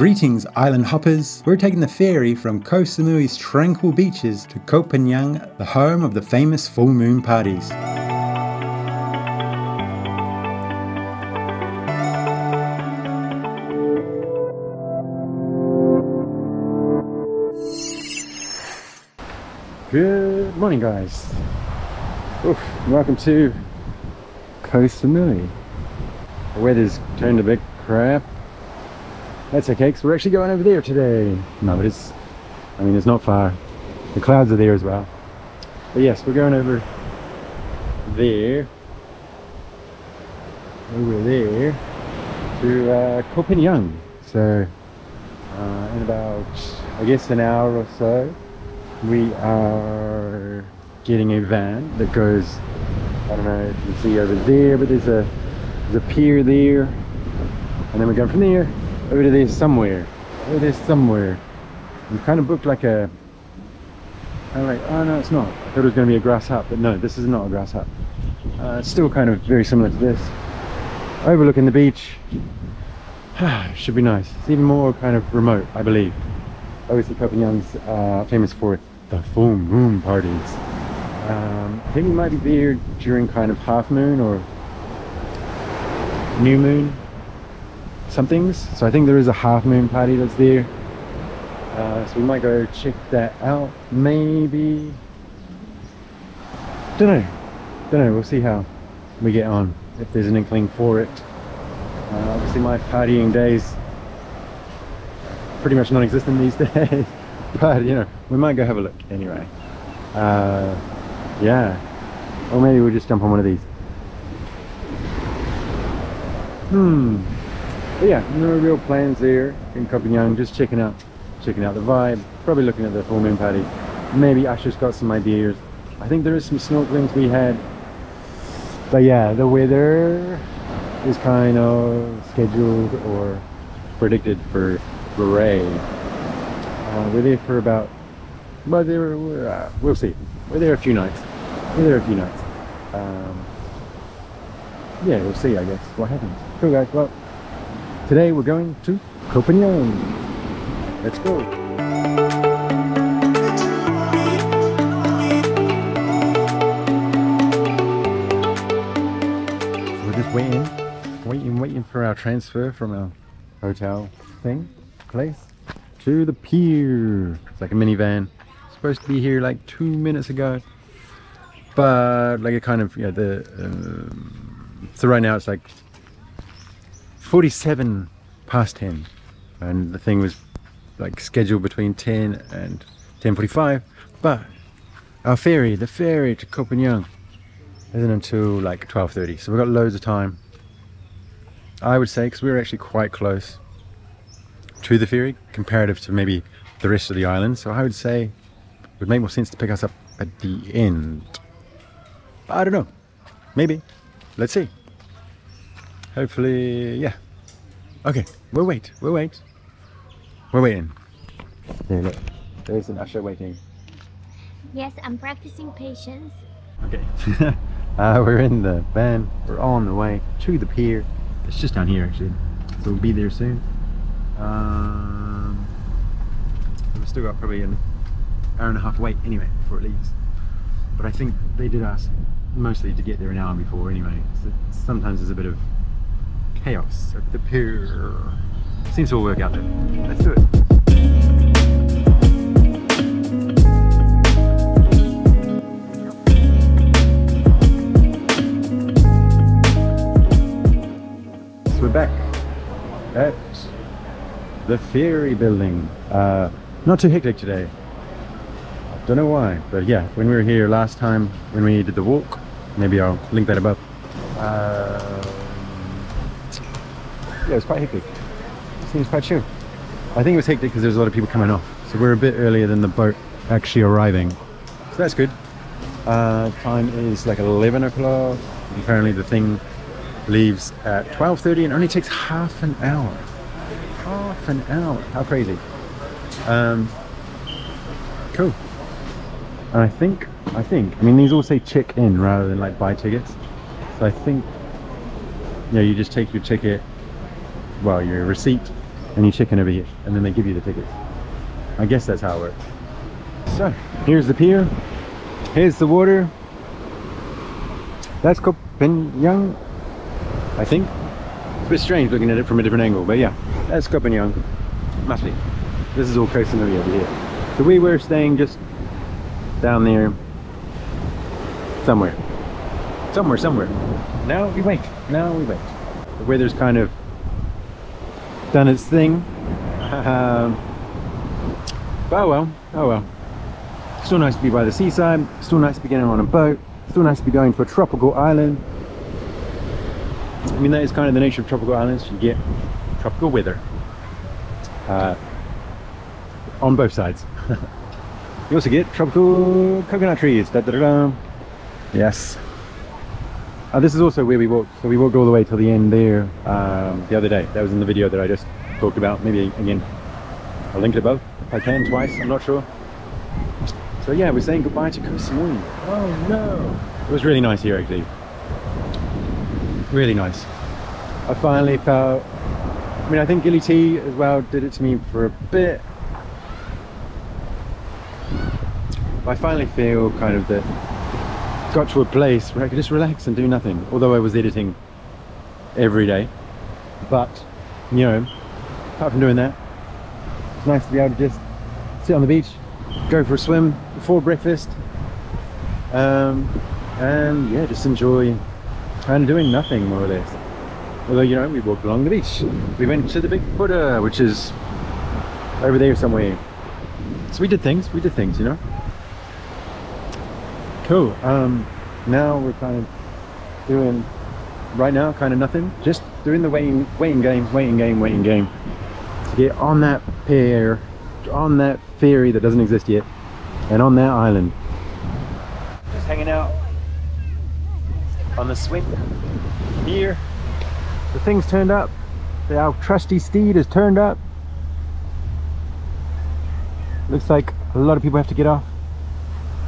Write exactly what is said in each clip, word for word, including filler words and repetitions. Greetings, island hoppers! We're taking the ferry from Koh Samui's tranquil beaches to Koh Pha-ngan, the home of the famous full moon parties. Good morning, guys. Oof, welcome to Koh Samui. The weather's turned a bit crap. That's okay, because we're actually going over there today. No, but it's, I mean, it's not far. The clouds are there as well. But yes, we're going over there. Over there to uh, Koh Pha-ngan. So, uh, in about, I guess, an hour or so, we are getting a van that goes, I don't know if you can see over there, but there's a, there's a pier there. And then we're going from there over to there somewhere. Over there somewhere. We kind of booked like a, I'm like, oh no, it's not. I thought it was going to be a grass hut, but no, this is not a grass hut. Uh, it's still kind of very similar to this. Overlooking the beach. Should be nice. It's even more kind of remote, I believe. Obviously, Koh Pha-ngan's uh, famous for the full moon parties. Um, I think we might be there during kind of half moon or new moon somethings. So I think there is a half moon party that's there. Uh, so we might go check that out. Maybe. Don't know. Don't know. We'll see how we get on, if there's an inkling for it. Uh, obviously, my partying days pretty much non-existent these days. But you know, we might go have a look anyway. Uh, yeah. Or maybe we'll just jump on one of these. Hmm. But yeah, no real plans there in Koh Pha-ngan, just checking out checking out the vibe, probably looking at the full moon party. Maybe Asher's got some ideas. I think there is some snorkeling we had. But yeah, the weather is kind of scheduled or predicted for Beret. Uh, we're there for about, well, there we're, uh, we'll see. We're there a few nights. We're there a few nights. Um, yeah, we'll see, I guess, what happens. Cool, guys. Well, today we're going to Koh Pha-ngan. Let's go. We're just waiting, waiting, waiting for our transfer from our hotel thing, place, to the pier. It's like a minivan. It's supposed to be here like two minutes ago, but like it kind of, yeah, you know, the, um, so right now it's like forty-seven past ten, and the thing was like scheduled between ten and ten forty-five, but our ferry, the ferry to Koh Pha-ngan, isn't until like twelve thirty, so we've got loads of time, I would say, because we were actually quite close to the ferry comparative to maybe the rest of the island, so I would say it would make more sense to pick us up at the end. But I don't know, maybe, let's see. Hopefully, yeah. Okay, we'll wait, we'll wait. We're waiting. There, look. There's an usher waiting. Yes, I'm practicing patience. Okay. uh, we're in the van. We're on the way to the pier. It's just down here, actually. So we'll be there soon. Um, we've still got probably an hour and a half wait anyway before it leaves. But I think they did ask mostly to get there an hour before anyway. So sometimes there's a bit of chaos at the pier. Seems to all work out though. Let's do it. So we're back at the ferry building. Uh, not too hectic today. Don't know why, but yeah, when we were here last time, when we did the walk, maybe I'll link that above. Uh, Yeah, it was quite hectic. Seems quite chill. I think it was hectic because there was a lot of people coming off. So we're a bit earlier than the boat actually arriving. So that's good. Uh, time is like eleven o'clock. Apparently the thing leaves at twelve thirty and only takes half an hour. Half an hour. How crazy. Um, cool. And I think, I think, I mean, these all say check in rather than like buy tickets. So I think, yeah, you just take your ticket, well, your receipt, and and you check in over here, and then they give you the tickets. I guess that's how it works. So here's the pier, here's the water. That's Koh Pha-ngan, I think. It's a bit strange looking at it from a different angle, but yeah, that's Koh Pha-ngan. Must be. This is all Koh Samui over here. So we were staying just down there, somewhere, somewhere, somewhere. Now we wait. Now we wait. The weather's kind of done its thing. Um, but oh well, oh well. Still nice to be by the seaside. Still nice to be getting on a boat. Still nice to be going to a tropical island. I mean, that is kind of the nature of tropical islands. You get tropical weather uh, on both sides. You also get tropical coconut trees. Da, da, da, da. Yes. Uh, this is also where we walked. So we walked all the way till the end there um, the other day. That was in the video that I just talked about. Maybe again, I'll link it above if I can, twice. I'm not sure. So yeah, we're saying goodbye to Koh Samui. Oh no! It was really nice here actually. Really nice. I finally felt. I mean, I think Gilly T as well did it to me for a bit. I finally feel kind of that I got to a place where I could just relax and do nothing, although I was editing every day. But you know, apart from doing that, it's nice to be able to just sit on the beach, go for a swim before breakfast, um, and yeah, just enjoy kind of doing nothing more or less. Although, you know, we walked along the beach, we went to the Big Buddha, which is over there somewhere. So we did things, we did things, you know. Cool. Um, now we're kind of doing, right now, kind of nothing. Just doing the waiting, waiting game, waiting game, waiting game. To get on that pier, on that ferry that doesn't exist yet, and on that island. Just hanging out on the swing here. The thing's turned up. Our trusty steed is turned up. Looks like a lot of people have to get off.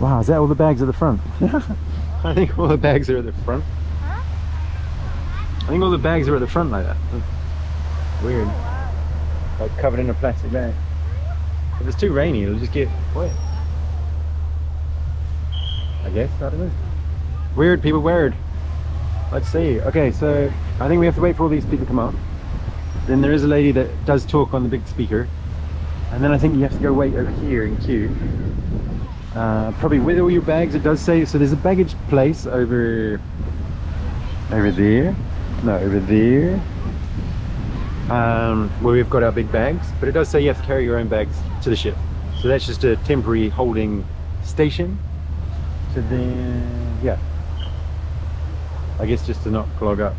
Wow, is that all the bags at the front? I think all the bags are at the front. I think all the bags are at the front like that. Weird. Like covered in a plastic bag. If it's too rainy, it'll just get wet. I guess, I don't know. Weird, people, weird. Let's see. Okay, so I think we have to wait for all these people to come up. Then there is a lady that does talk on the big speaker. And then I think you have to go wait over here in queue. Uh, probably with all your bags, it does say, so there's a baggage place over over there, no, over there, um, where we've got our big bags, but it does say you have to carry your own bags to the ship, so that's just a temporary holding station. So then, yeah, I guess just to not clog up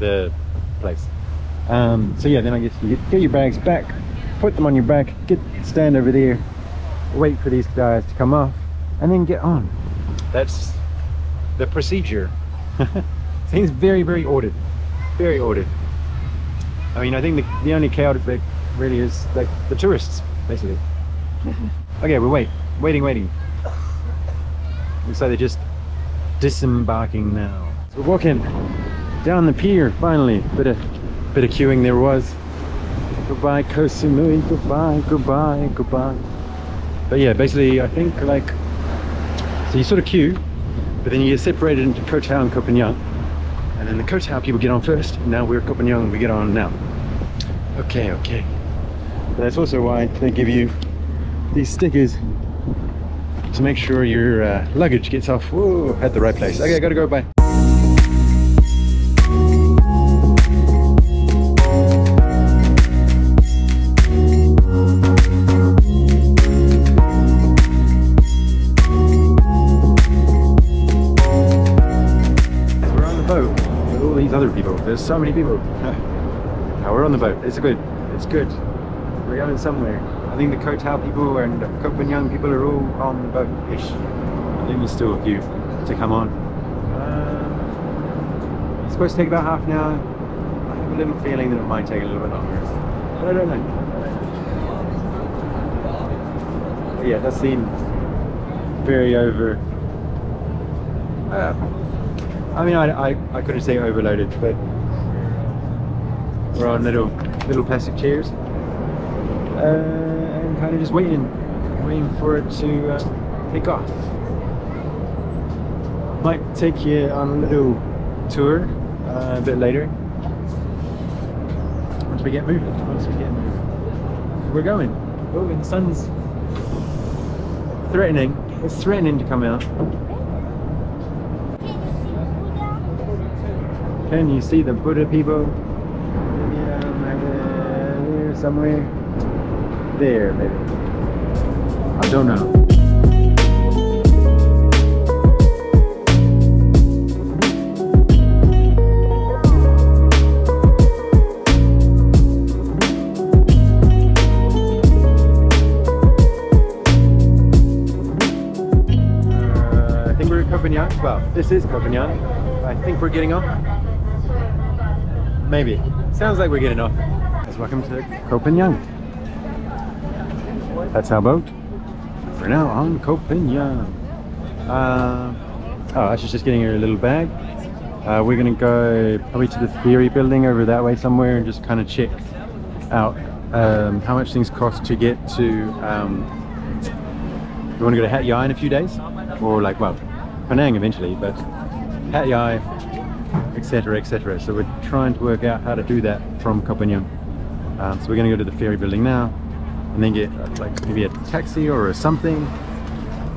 the place. Um, so yeah, then I guess you get, get your bags back, put them on your back, get stand over there, wait for these guys to come off, and then get on. That's the procedure. Seems very, very ordered. Very ordered. I mean, I think the, the only chaotic bit really is like the tourists, basically. Okay, we're wait, waiting, waiting. Looks like they're just disembarking now. So we're walking down the pier, finally. Bit of, bit of queuing there was. Goodbye, Koh Samui, goodbye, goodbye, goodbye. But yeah, basically I think like, so you sort of queue, but then you get separated into Ko Tao and Koh Pha-ngan, and then the Ko Tao people get on first. Now we're Koh Pha-ngan, we get on now. Okay, okay. But that's also why they give you these stickers to make sure your uh, luggage gets off. Whoa, at the right place. Okay, gotta go, bye. There's so many people. Now we're on the boat. It's good. It's good. We're going somewhere. I think the Koh Tao people and the Koh Pha-ngan people are all on the boat-ish. I think there's still a few to come on. Uh, it's supposed to take about half an hour. I have a little feeling that it might take a little bit longer. But I don't know. But yeah, that seems very over. Uh, I mean, I, I, I couldn't say overloaded, but We're on little little plastic chairs, uh, and kind of just waiting, waiting for it to uh, take off. Might take you on a little tour uh, a bit later. Once we get moving, once we get moving, we're going. Oh, and the sun's threatening. It's threatening to come out. Can you see the Buddha people? Yeah, maybe there, somewhere. There, maybe. I don't know. Uh, I think we're in Koh Pha-ngan. Well, this is Koh Pha-ngan. I think we're getting off. Maybe. Sounds like we're getting off. Let's welcome to Koh Pha-ngan. That's our boat. We're now on Koh Pha-ngan. Uh, oh, Ash is just getting her a little bag. Uh, we're going to go probably to the Theory building over that way somewhere and just kind of check out um, how much things cost to get to... Um, we want to go to Hat Yai in a few days. Or like, well, Penang eventually, but Hat Yai, etc, et cetera. So we're trying to work out how to do that from Koh Pha-ngan. Um, so we're going to go to the Ferry building now, and then get uh, like maybe a taxi or a something,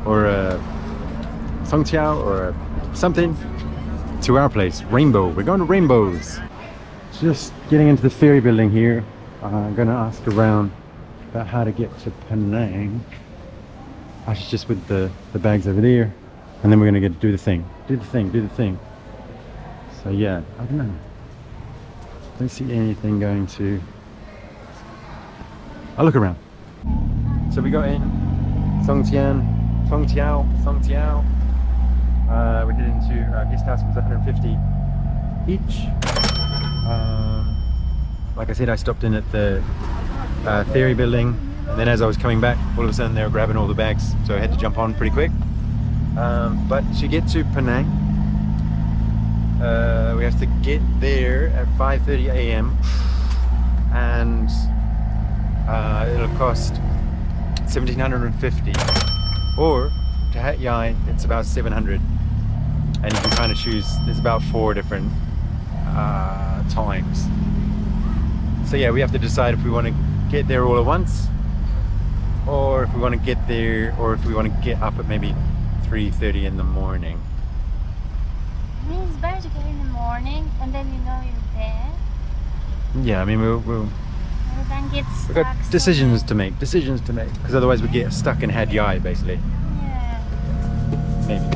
or a songqiao or a something to our place, Rainbow. We're going to Rainbows. Just getting into the Ferry building here. I'm going to ask around about how to get to Penang. I was just with the the bags over there, and then we're going to get to do the thing, do the thing, do the thing. So yeah, I don't know. Don't see anything going to... I'll look around. So we got in Songtian, Songtiao, Songtiao. Uh, we did into our guest house. It was one hundred fifty each. Um, like I said, I stopped in at the uh, Theory building, and then as I was coming back, all of a sudden they were grabbing all the bags, so I had to jump on pretty quick. Um, but to get to Penang, Uh, we have to get there at five thirty a m and uh, it'll cost seventeen fifty, or to Hat Yai it's about seven hundred, and you can kind of choose. There's about four different uh, times, so yeah, we have to decide if we want to get there all at once, or if we want to get there, or if we want to get up at maybe three thirty in the morning. I mean, it's better to get in the morning, and then you know you're there. Yeah, I mean, we'll... we'll then get stuck. We've got decisions to make, decisions to make. Because otherwise we get stuck in Hat Yai, basically. Yeah. Maybe.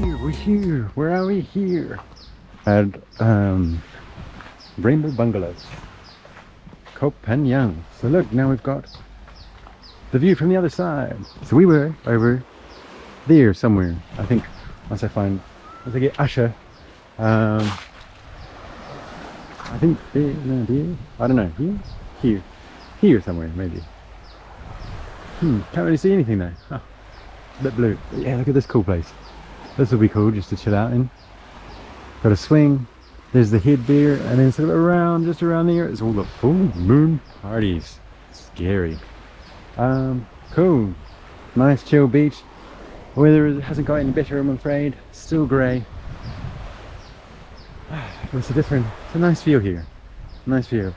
Here, we're here. Where are we here? Had um, Rainbow Bungalows, Koh Pha-ngan. So look, now we've got the view from the other side. So we were over there somewhere. I think once I find, once I get Asha, um, I think there, no, there, I don't know, here, here, here somewhere maybe. Hmm, can't really see anything though. Huh. A bit blue. But yeah, look at this cool place. This will be cool just to chill out in. Got a swing, there's the head there, and then sort of around, just around there, it's all the full moon parties. Scary. Um, cool. Nice chill beach. Weather hasn't got any better, I'm afraid. Still grey. It's a different, it's a nice view here. Nice view.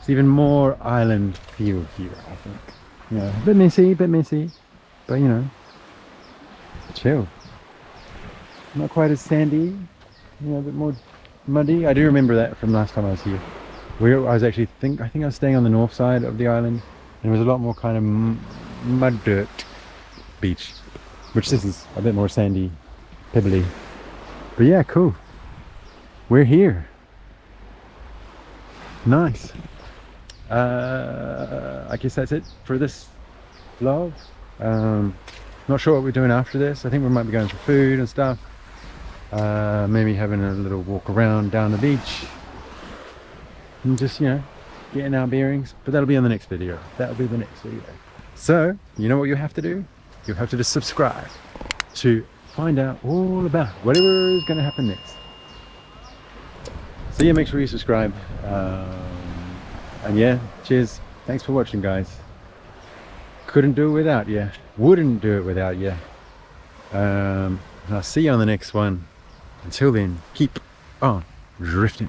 It's even more island view here, I think. Yeah, a bit messy, a bit messy, but you know, chill. Not quite as sandy. Yeah, a bit more muddy. I do remember that from last time I was here. We were, I was actually think I think I was staying on the north side of the island, and it was a lot more kind of m mud dirt beach, which this is a bit more sandy, pebbly. But yeah, cool. We're here. Nice. Uh, I guess that's it for this vlog. Um, not sure what we're doing after this. I think we might be going for food and stuff. Uh, maybe having a little walk around down the beach, and just, you know, getting our bearings, but that'll be in the next video. That'll be the next video. So, you know what you have to do? You have to just subscribe to find out all about whatever is going to happen next. So yeah, make sure you subscribe. Um, and yeah, cheers. Thanks for watching, guys. Couldn't do it without you. Wouldn't do it without you. Um, I'll see you on the next one. Until then, keep on drifting.